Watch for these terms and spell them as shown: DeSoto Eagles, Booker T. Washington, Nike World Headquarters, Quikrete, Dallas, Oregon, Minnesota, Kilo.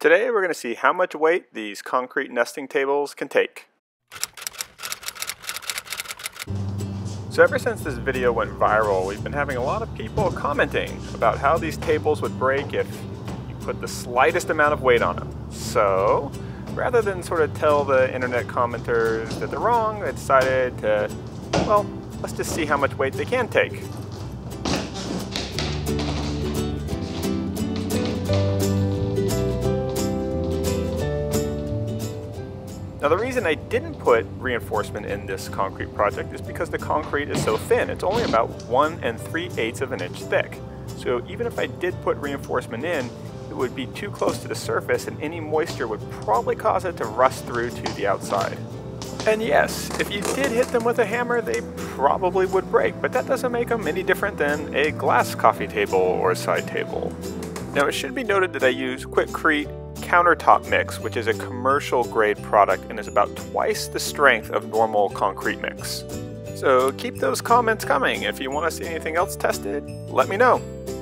Today we're going to see how much weight these concrete nesting tables can take. So ever since this video went viral, we've been having a lot of people commenting about how these tables would break if you put the slightest amount of weight on them. So rather than sort of tell the internet commenters that they're wrong, I decided to, well, let's just see how much weight they can take. Now the reason I didn't put reinforcement in this concrete project is because the concrete is so thin. It's only about 1 3/8 of an inch thick. So even if I did put reinforcement in, it would be too close to the surface and any moisture would probably cause it to rust through to the outside. And yes, if you did hit them with a hammer, they probably would break, but that doesn't make them any different than a glass coffee table or a side table. Now it should be noted that I use Quikrete countertop mix, which is a commercial grade product and is about twice the strength of normal concrete mix. So keep those comments coming. If you want to see anything else tested, let me know.